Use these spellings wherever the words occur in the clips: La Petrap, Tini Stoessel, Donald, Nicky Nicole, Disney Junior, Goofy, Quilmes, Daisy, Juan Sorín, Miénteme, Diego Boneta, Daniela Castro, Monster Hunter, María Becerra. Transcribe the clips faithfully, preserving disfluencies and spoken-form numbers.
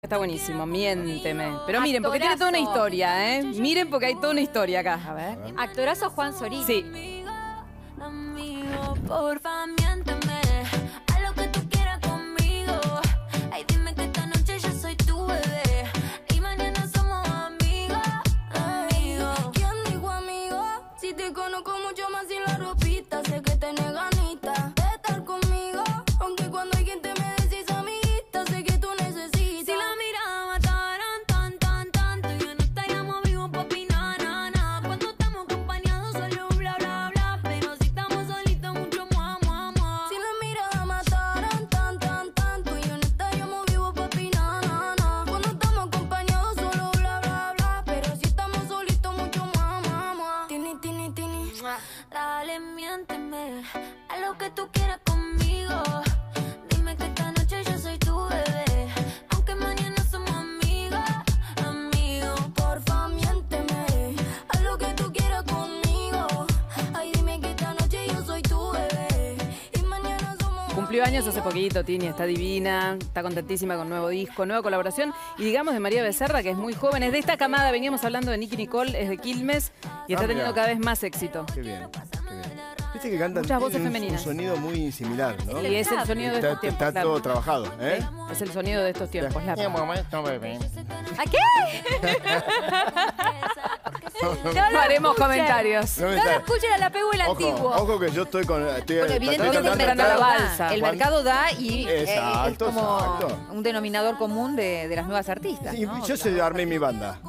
Está buenísimo, miénteme. Pero miren, porque tiene toda una historia, ¿eh? Miren, porque hay toda una historia acá. A ver. Actorazo Juan Sorín. Sí. Dale, miénteme a lo que tú quieras conmigo. Dime que esta noche yo soy tu bebé, aunque mañana somos amigas, amigo. Porfa, miénteme a lo que tú quieras conmigo. Ay, dime que esta noche yo soy tu bebé y mañana somos. Cumplió años hace poquito, Tini, está divina, está contentísima con nuevo disco, nueva colaboración y digamos de María Becerra, que es muy joven, es de esta camada. Veníamos hablando de Nicky Nicole, es de Quilmes. Y está ah, teniendo cada vez más éxito. Qué bien, qué bien. Viste que cantan muchas voces femeninas. Un sonido muy similar, ¿no? Y es el sonido de estos tiempos. Está, está todo trabajado, ¿eh? Sí, es el sonido de estos tiempos. La... ¿A qué? No lo haremos comentarios. No, no lo escuchen a la pegó el antiguo. Ojo que yo estoy con... Estoy, bueno, evidentemente el mercado da. El mercado da y exacto, es como exacto. un denominador común de, de las nuevas artistas. Sí, ¿no? Yo se armé mi banda.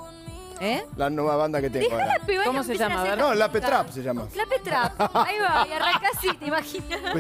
¿Eh? La nueva banda que tengo. La ¿Cómo se llama? No, La Petrap se llama. La Petrap. Ahí va, y arranca así, te imaginas.